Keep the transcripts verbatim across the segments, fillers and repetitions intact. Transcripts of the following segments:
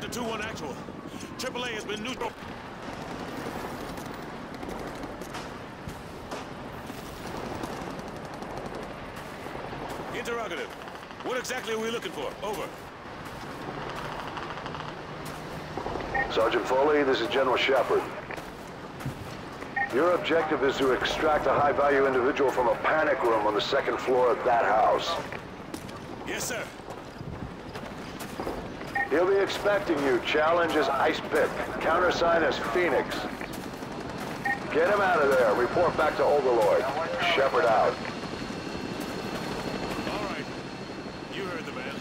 Sergeant to two one actual. triple A has been neutral. Interrogative. What exactly are we looking for? Over. Sergeant Foley, this is General Shepherd. Your objective is to extract a high-value individual from a panic room on the second floor of that house. Yes, sir. He'll be expecting you. Challenge is Ice Pit. Countersign is Phoenix. Get him out of there. Report back to Overlord. Shepherd out. All right. You heard the man.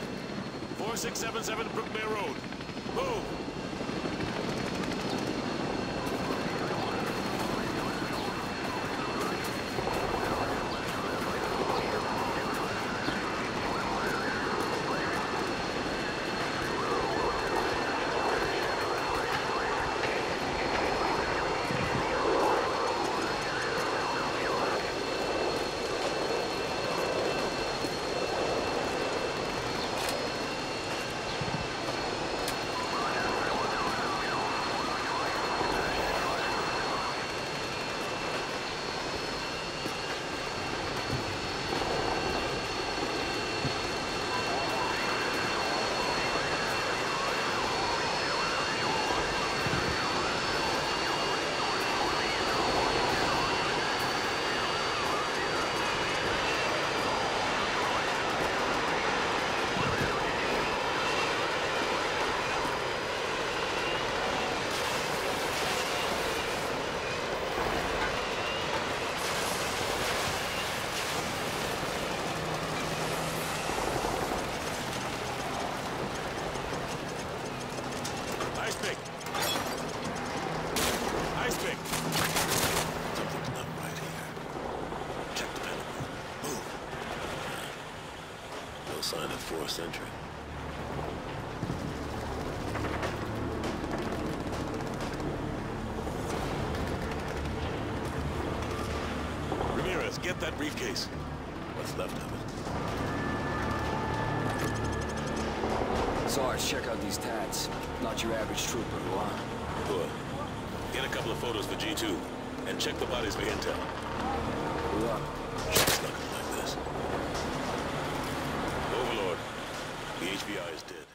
four six seven seven Brookmere Road. Move! Sign of forced entry. Ramirez, get that briefcase. What's left of it? Sarge, check out these tats. Not your average trooper, huh? Good. Get a couple of photos for G two, and check the bodies for intel. Good luck. She's not gonna like this. Overlord, the H B I is dead.